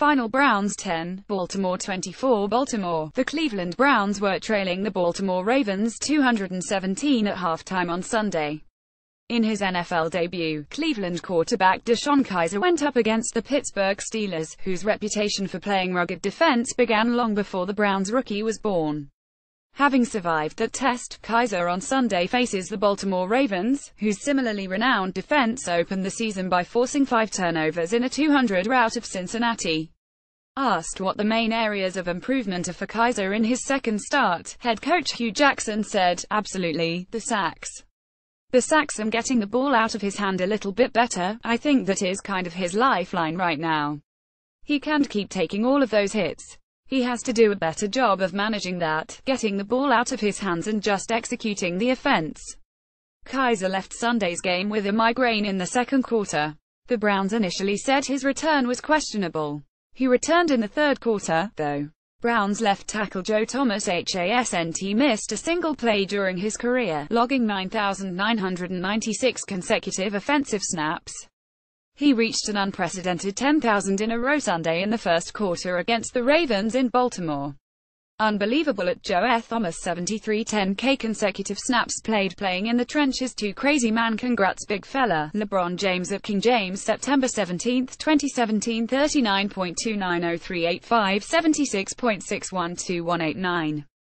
Final: Browns 10, Baltimore 24. Baltimore. The Cleveland Browns were trailing the Baltimore Ravens 217 at halftime on Sunday. In his NFL debut, Cleveland quarterback DeShone Kizer went up against the Pittsburgh Steelers, whose reputation for playing rugged defense began long before the Browns rookie was born. Having survived that test, Kizer on Sunday faces the Baltimore Ravens, whose similarly renowned defense opened the season by forcing 5 turnovers in a 200 rout of Cincinnati. Asked what the main areas of improvement are for Kizer in his second start, head coach Hugh Jackson said, "Absolutely, the sacks. The sacks and getting the ball out of his hand a little bit better. I think that is kind of his lifeline right now. He can't keep taking all of those hits. He has to do a better job of managing that, getting the ball out of his hands and just executing the offense." Kizer left Sunday's game with a migraine in the second quarter. The Browns initially said his return was questionable. He returned in the third quarter, though. Browns left tackle Joe Thomas hasn't missed a single play during his career, logging 9,996 consecutive offensive snaps. He reached an unprecedented 10,000 in a row Sunday in the first quarter against the Ravens in Baltimore. Unbelievable at Joe Thomas 73-10K consecutive snaps played, playing in the trenches too. Crazy man, congrats big fella. LeBron James at King James September 17, 2017 39.290385 76.612189